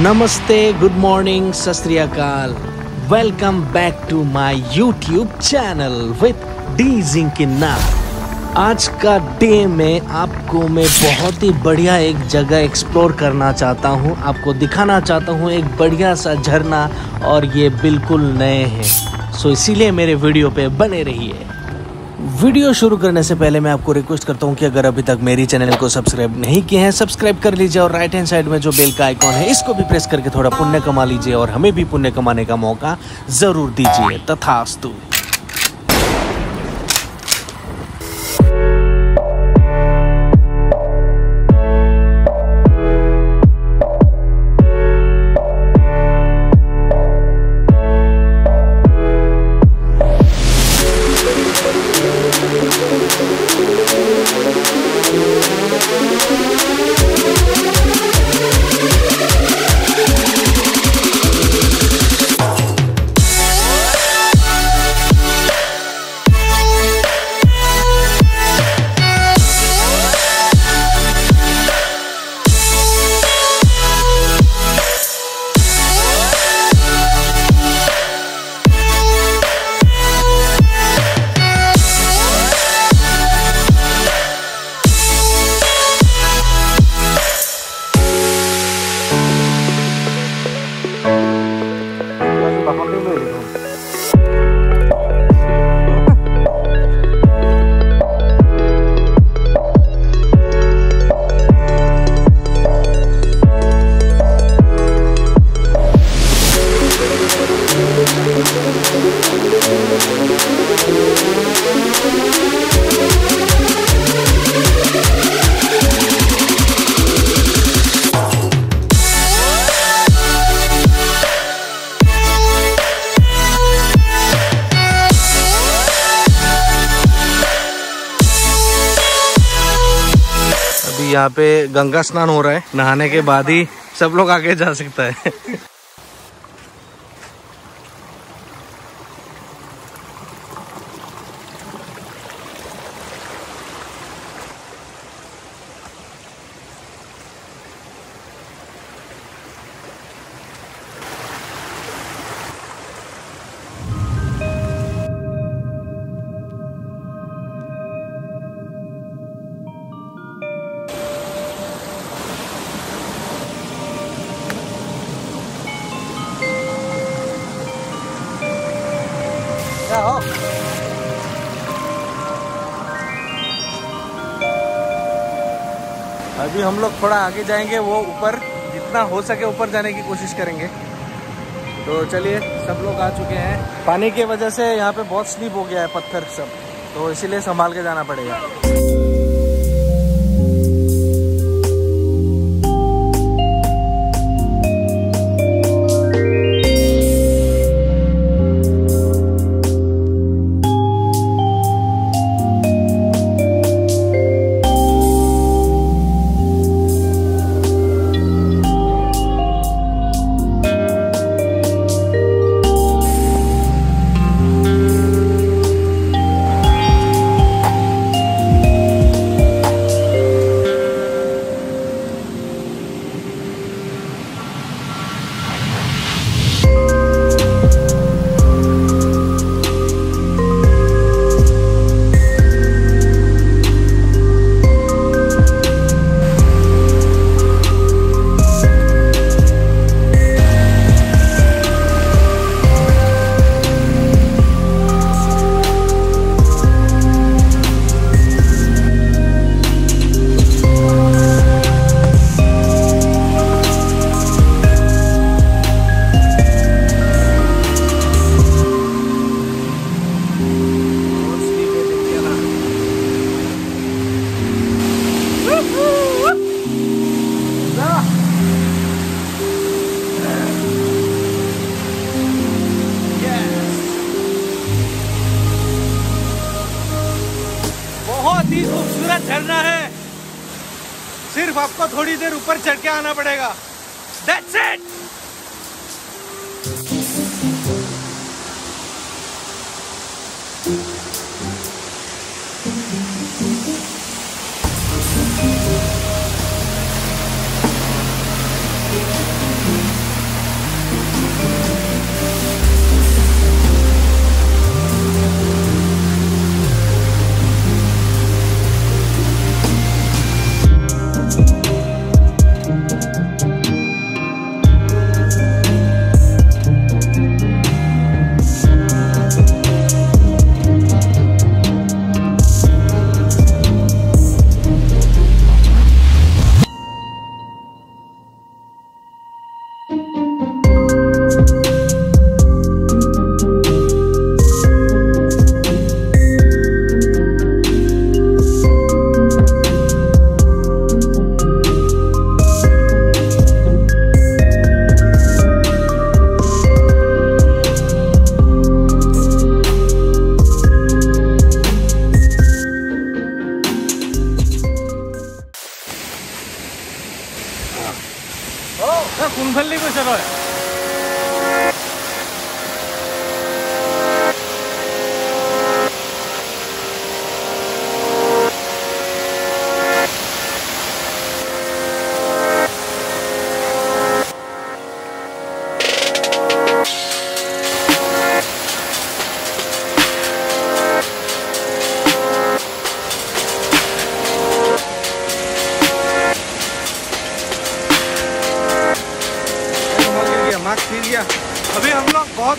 Namaste, good morning, Sastriyakal. Welcome back to my YouTube channel with D Zinkinna. आज का day में आपको मैं बहुत ही बढ़िया एक जगह एक्सप्लोर करना चाहता हूँ, आपको दिखाना चाहता हूँ एक बढ़िया सा झरना, और ये बिल्कुल नए हैं, सो इसीलिए मेरे वीडियो पे बने रहिए। वीडियो शुरू करने से पहले मैं आपको रिक्वेस्ट करता हूं कि अगर अभी तक मेरी चैनल को सब्सक्राइब नहीं किए हैं, सब्सक्राइब कर लीजिए और राइट हैंड साइड में जो बेल का आइकॉन है इसको भी प्रेस करके थोड़ा पुण्य कमा लीजिए और हमें भी पुण्य कमाने का मौका ज़रूर दीजिए। तथास्तु। यहाँ पे गंगा स्नान हो रहा है, नहाने के बाद ही सब लोग आगे जा सकता है। अभी हम लोग थोड़ा आगे जाएंगे, वो ऊपर जितना हो सके ऊपर जाने की कोशिश करेंगे। तो चलिए, सब लोग आ चुके हैं। पानी की वजह से यहाँ पे बहुत स्लिप हो गया है, पत्थर सब, तो इसीलिए संभाल के जाना पड़ेगा। खूबसूरत झरना है, सिर्फ आपको थोड़ी देर ऊपर चढ़ के आना पड़ेगा। That's it! কোনফালে গৈছে তই अभी हम लोग बहुत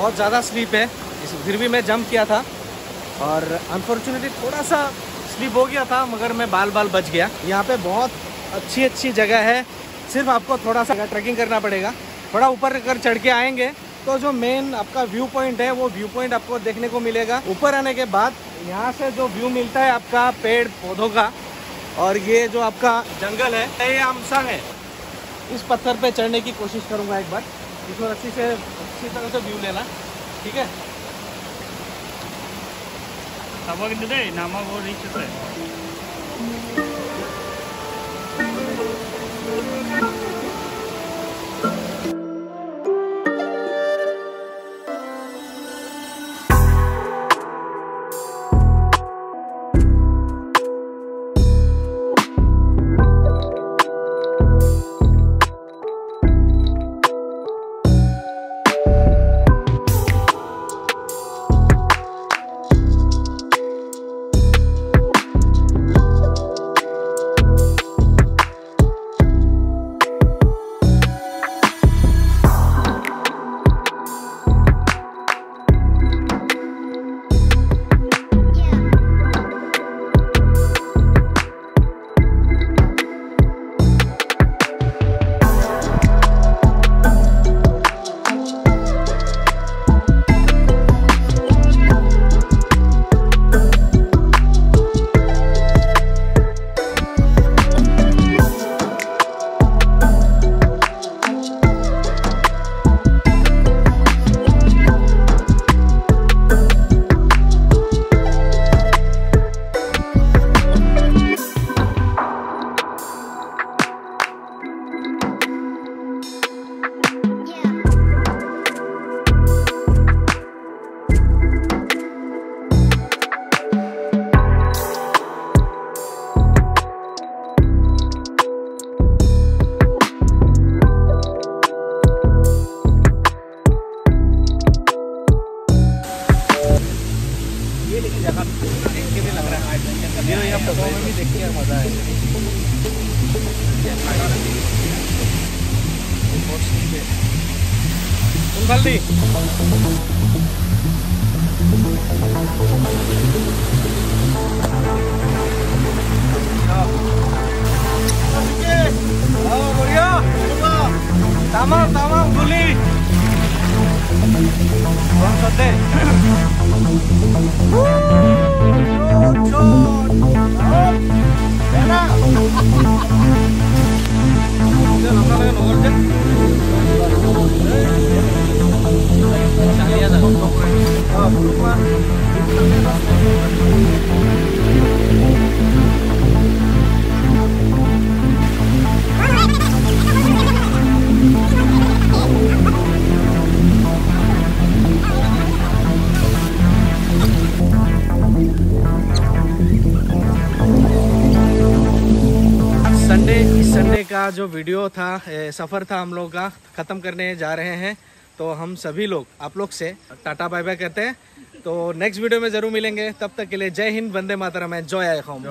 बहुत ज़्यादा स्लीप है फिर भी मैं जंप किया था और अनफॉर्चुनेटली थोड़ा सा स्लीप हो गया था मगर मैं बाल बाल बच गया। यहाँ पे बहुत अच्छी अच्छी जगह है सिर्फ आपको थोड़ा सा ट्रैकिंग करना पड़ेगा। थोड़ा ऊपर कर चढ़ के आएंगे तो जो मेन आपका व्यू पॉइंट है वो व्यू पॉइंट आपको देखने को मिलेगा। ऊपर आने के बाद यहाँ से जो व्यू मिलता है आपका पेड़ पौधों का और ये जो आपका जंगल है ये आमसंग है। इस पत्थर पर चढ़ने की कोशिश करूँगा एक बार इसमें अच्छी तरह से व्यू लेना ठीक है। का जो वीडियो था सफ़र था हम लोग का ख़त्म करने जा रहे हैं तो हम सभी लोग आप लोग से टाटा बाय बाय कहते हैं। तो नेक्स्ट वीडियो में जरूर मिलेंगे, तब तक के लिए जय हिंद, वंदे मातरम, एंजॉय आए होम।